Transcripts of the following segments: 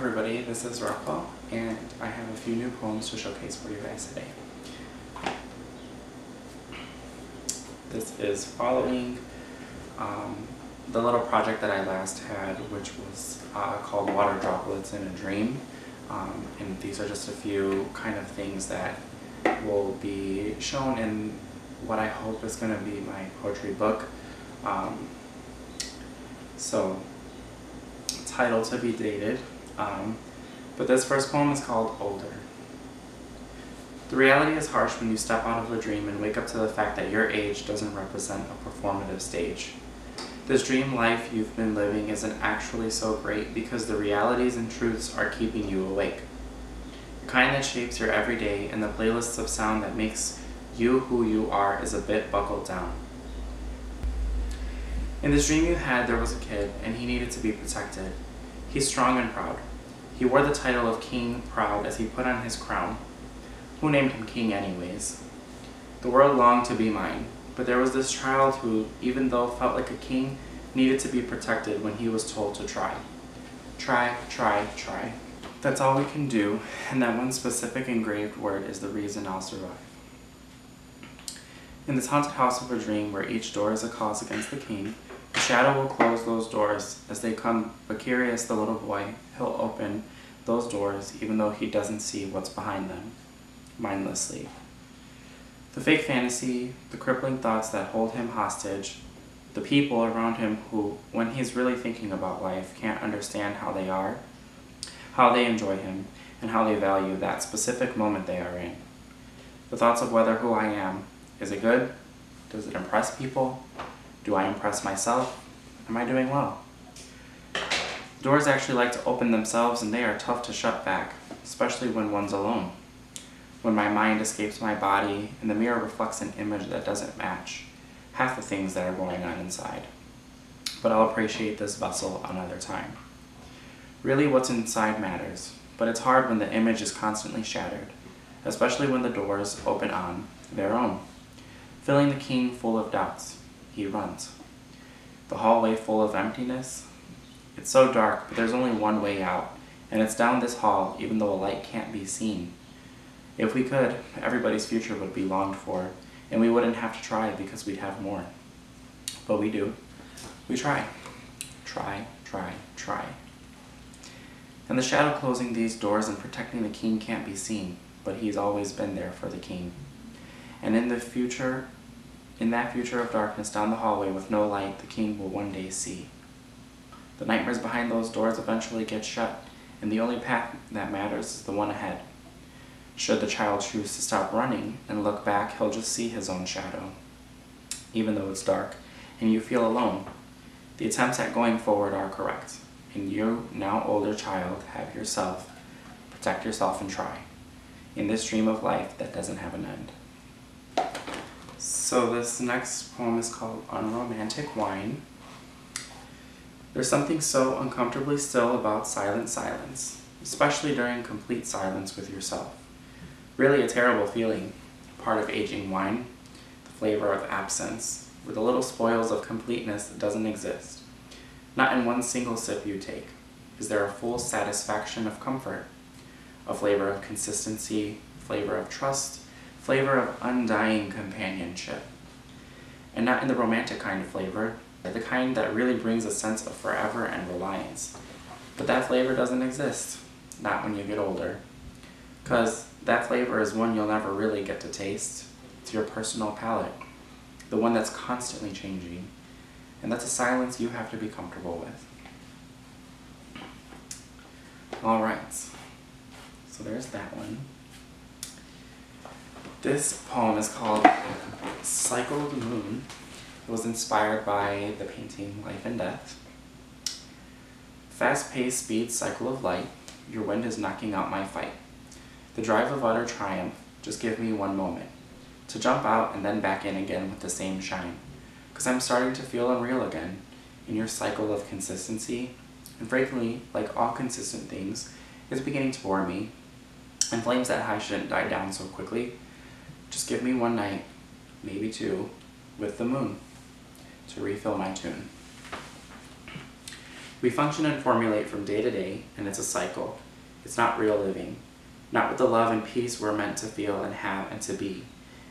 Hi everybody, this is Rockwell, and I have a few new poems to showcase for you guys today. This is following the little project that I last had, which was called Water Droplets in a Dream. And these are just a few kind of things that will be shown in what I hope is going to be my poetry book. Title to be dated, but this first poem is called Older. The reality is harsh when you step out of a dream and wake up to the fact that your age doesn't represent a performative stage. This dream life you've been living isn't actually so great because the realities and truths are keeping you awake. The kind that shapes your everyday and the playlists of sound that makes you who you are is a bit buckled down. In this dream you had, there was a kid, and he needed to be protected. He's strong and proud. He wore the title of King Proud as he put on his crown. Who named him king anyways? The world longed to be mine, but there was this child who, even though felt like a king, needed to be protected when he was told to try. Try, try, try. That's all we can do, and that one specific engraved word is the reason I'll survive. In this haunted house of a dream where each door is a cause against the king, the shadow will close those doors as they come, but curious the little boy, he'll open those doors even though he doesn't see what's behind them, mindlessly. The fake fantasy, the crippling thoughts that hold him hostage, the people around him who, when he's really thinking about life, can't understand how they are, how they enjoy him, and how they value that specific moment they are in. The thoughts of whether who I am, is it good? Does it impress people? Do I impress myself? Am I doing well? Doors actually like to open themselves and they are tough to shut back, especially when one's alone. When my mind escapes my body and the mirror reflects an image that doesn't match half the things that are going on inside. But I'll appreciate this vessel another time. Really what's inside matters, but it's hard when the image is constantly shattered, especially when the doors open on their own. Filling the king full of doubts. He runs. The hallway full of emptiness. It's so dark, but there's only one way out, and it's down this hall, even though a light can't be seen. If we could, everybody's future would be longed for, and we wouldn't have to try because we'd have more. But we do. We try. Try, try, try. And the shadow closing these doors and protecting the king can't be seen, but he's always been there for the king. And in the future, in that future of darkness down the hallway with no light, the king will one day see. The nightmares behind those doors eventually get shut, and the only path that matters is the one ahead. Should the child choose to stop running and look back, he'll just see his own shadow. Even though it's dark, and you feel alone, the attempts at going forward are correct, and you, now older child, have yourself, protect yourself and try, in this dream of life that doesn't have an end. So this next poem is called Unromantic Wine. There's something so uncomfortably still about silent silence, especially during complete silence with yourself. Really a terrible feeling, part of aging wine, the flavor of absence, with the little spoils of completeness that doesn't exist. Not in one single sip you take. Is there a full satisfaction of comfort? A flavor of consistency, flavor of trust, flavor of undying companionship. And not in the romantic kind of flavor, but the kind that really brings a sense of forever and reliance. But that flavor doesn't exist, not when you get older. Because that flavor is one you'll never really get to taste. It's your personal palate, the one that's constantly changing. And that's a silence you have to be comfortable with. All right, so there's that one. This poem is called Cycled Moon. It was inspired by the painting Life and Death. Fast-paced speed cycle of light, your wind is knocking out my fight. The drive of utter triumph, just give me one moment. To jump out and then back in again with the same shine. Cause I'm starting to feel unreal again, in your cycle of consistency. And frankly, like all consistent things, it's beginning to bore me. And flames that high shouldn't die down so quickly. Just give me one night, maybe two, with the moon to refill my tune. We function and formulate from day to day, and it's a cycle. It's not real living. Not with the love and peace we're meant to feel and have and to be.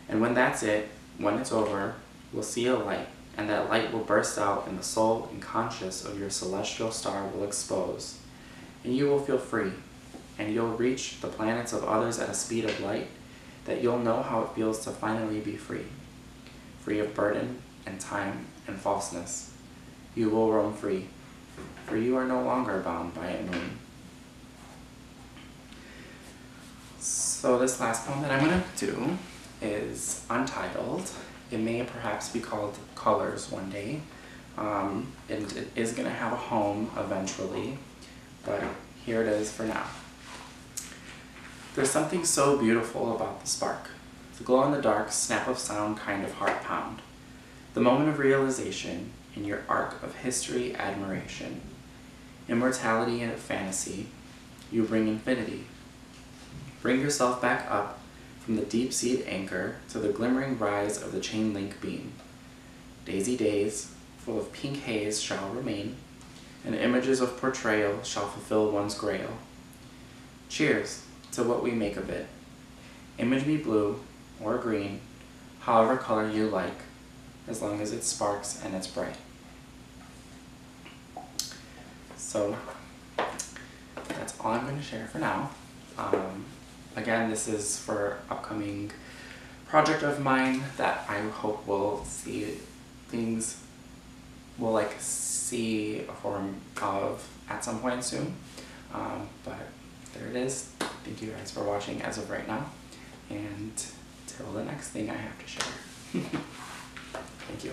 And when that's it, when it's over, we'll see a light, and that light will burst out, and the soul and conscious of your celestial star will expose. And you will feel free, and you'll reach the planets of others at a speed of light that you'll know how it feels to finally be free. Free of burden and time and falseness. You will roam free, for you are no longer bound by a moon. So this last poem that I'm going to do is untitled. It may perhaps be called Colors one day. And it is going to have a home eventually, but here it is for now. There's something so beautiful about the spark, the glow-in-the-dark snap of sound kind of heart pound, the moment of realization in your arc of history admiration, immortality and fantasy, you bring infinity. Bring yourself back up from the deep-seed anchor to the glimmering rise of the chain link beam. Daisy days, full of pink haze, shall remain, and images of portrayal shall fulfill one's grail. Cheers to what we make of it. Image me blue or green, however color you like, as long as it sparks and it's bright. So that's all I'm going to share for now. Again, this is for upcoming project of mine that I hope will see things, will like see a form of at some point soon. But there it is. Thank you guys for watching as of right now, and till the next thing I have to share. Thank you.